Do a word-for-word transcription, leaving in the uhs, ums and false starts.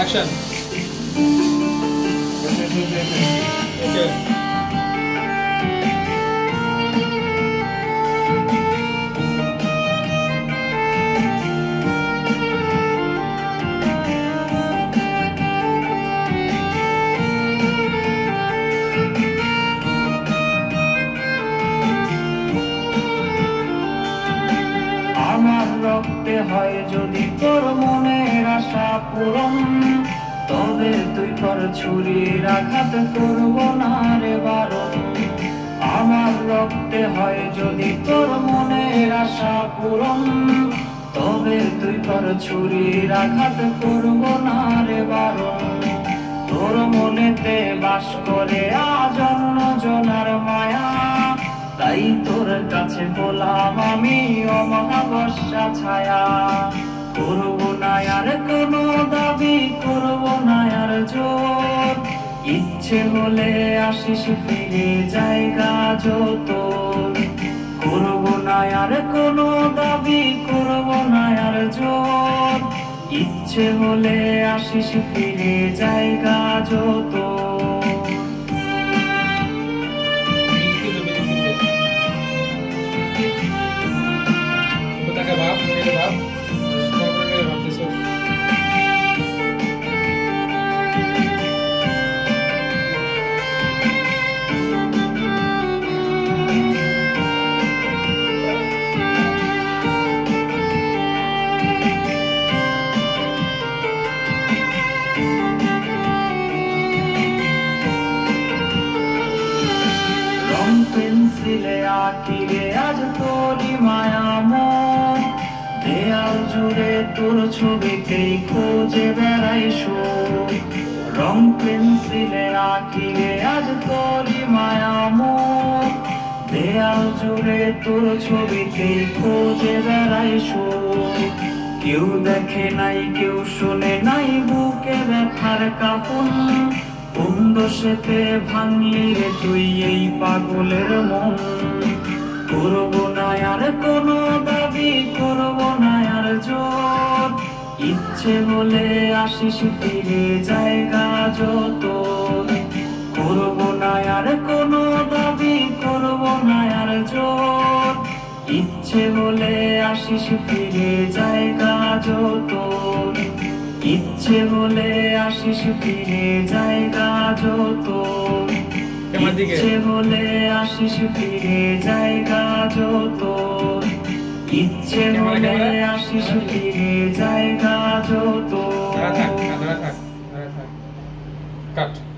Action. Okay. হয় যদি তোর মনের আশা পূরণ, তবে তুই তোর ছুরির আঘাত করব না রে বারণ। আমার রক্তে হয় যদি তোর মনের আশা পূরণ, তবে তুই তোর ছুরির আঘাত করব না রে বারণ। তোর মনেতে বাস করে আজন্ম জনার মায়া, তাই তোর কাছে বললাম আমি অমাবস্যা ছায়া। করব না আর কোন দাবি, করব না আর জোর, ইচ্ছে হলে আসিস ফিরে জায়গা যত। করব না আর কোন দাবি, করব না আর জোর, ইচ্ছে হলে আসিস ফিরে জায়গা যত। পেন্সিলে আঁকিরে আজ তোরি মায়ামন, দেয়াল জুড়ে তোর ছবিতেই খোঁজে বেড়াই সুখ। রং পেন্সিলে আঁকিরে আজ তোরি মায়ামন, দেয়াল জুড়ে তোর ছবিতেই খোঁজে বেড়াই সুখ। কেউ দেখে নাই, কেউ শোনে নাই বুকে ব্যথার কাঁপন, কোন দোষেতে ভাঙলি রে তুই এই পাগলের মন। করব না আর কোন দাবি, করব না আর জোর, ইচ্ছে হলে আসিস ফিরে জায়গা যত। করব না আর কোন দাবি, করব না আর জোর, ইচ্ছে হলে আসিস ফিরে জায়গা যত। ইচ্ছে হলে আসিস ফিরে জায়গা যত, ইচ্ছে হলে আসিস ফিরে জায়গা যত, ইচ্ছে হলে আসিস ফিরে জায়গা যত।